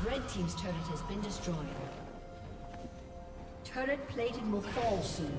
Red team's turret has been destroyed. Turret plating will fall soon.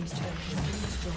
team's turret has been destroyed.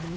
Blue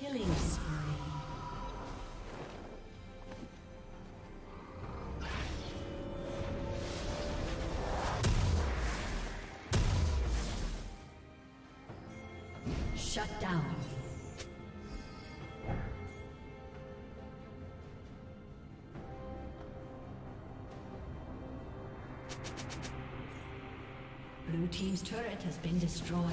Killing spree. Shut down. Blue team's turret has been destroyed.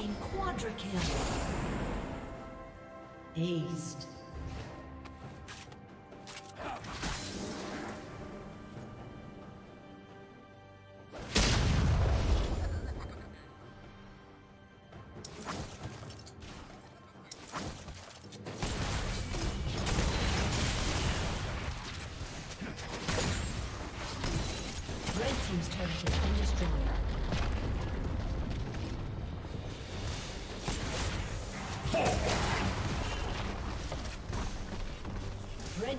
Team quadra kill. Aced. Red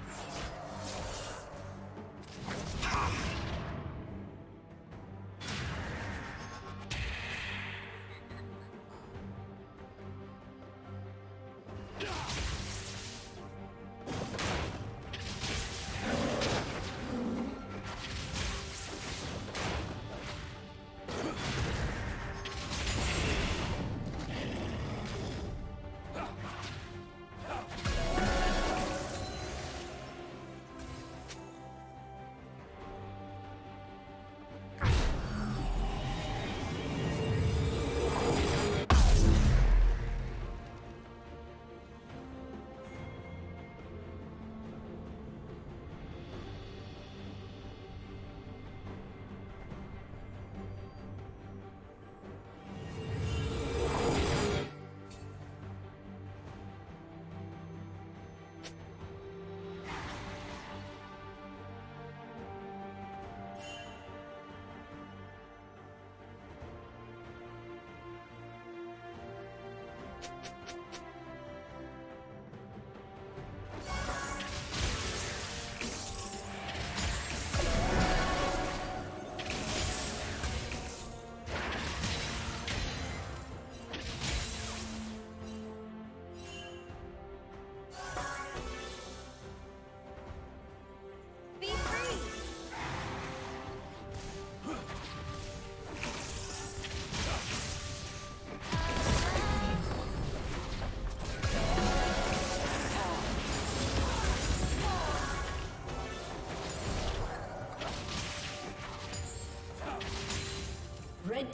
Red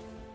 destroyed.